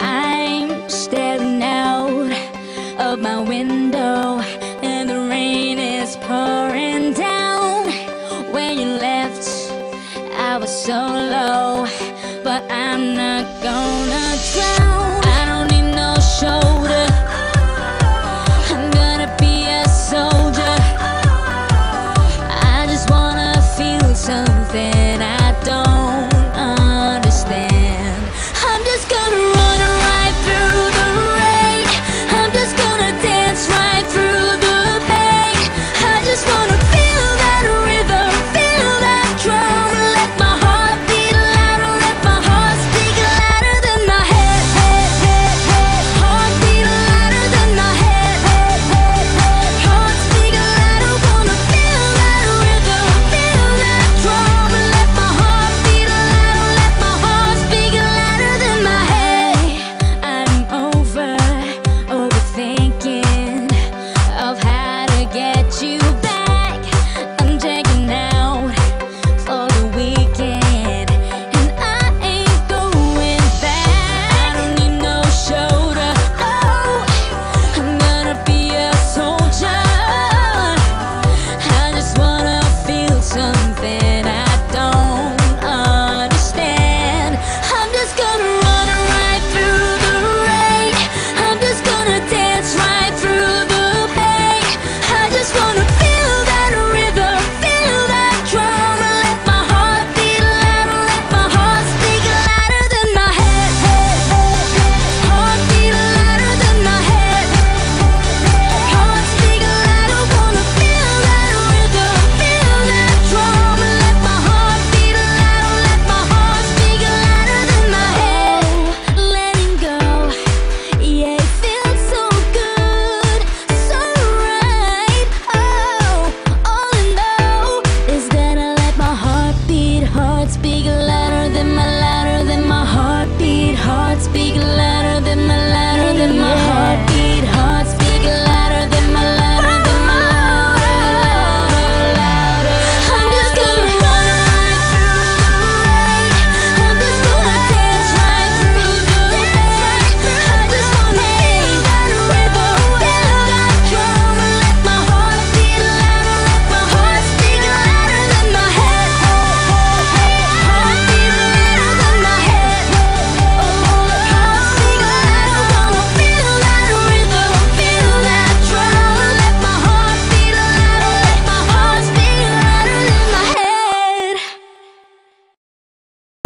I'm staring out of my window, and the rain is pouring down. When you left, I was so low, but I'm not gonna drown. I don't need no shoulder, I'm gonna be a soldier. I just wanna feel something I don't understand. I'm just gonna run right through the rain, I'm just gonna dance right through the pain. I just wanna feel that rhythm, feel that drum. Let my heart beat louder, let my heart speak louder than my head, head, head, head. Heart beat louder than my head, head, head, head. Heart speak louder, wanna feel that rhythm, feel that drum. Let my heart beat louder, let my heart speak louder than my head. I'm overthinking of how to get you back. I'm checking out for the weekend, and I ain't going back. I don't need no shoulder, oh, I'm gonna be a soldier. I just wanna feel something I don't understand. I'm just gonna run right through the rain, I'm just gonna dance right through the pain. I just wanna feel that rhythm, feel that drum. Let my heart beat louder, let my heart speak louder than my head, head, head, head. Heart beat louder than my head, head, head, head. Heart speak louder, wanna feel that rhythm, feel that drum. Let my heart beat louder, let my heart speak louder than my head. Letting go, yeah, it feels so good, so right. Oh, all I know is that I let my heart beat, heart speak louder.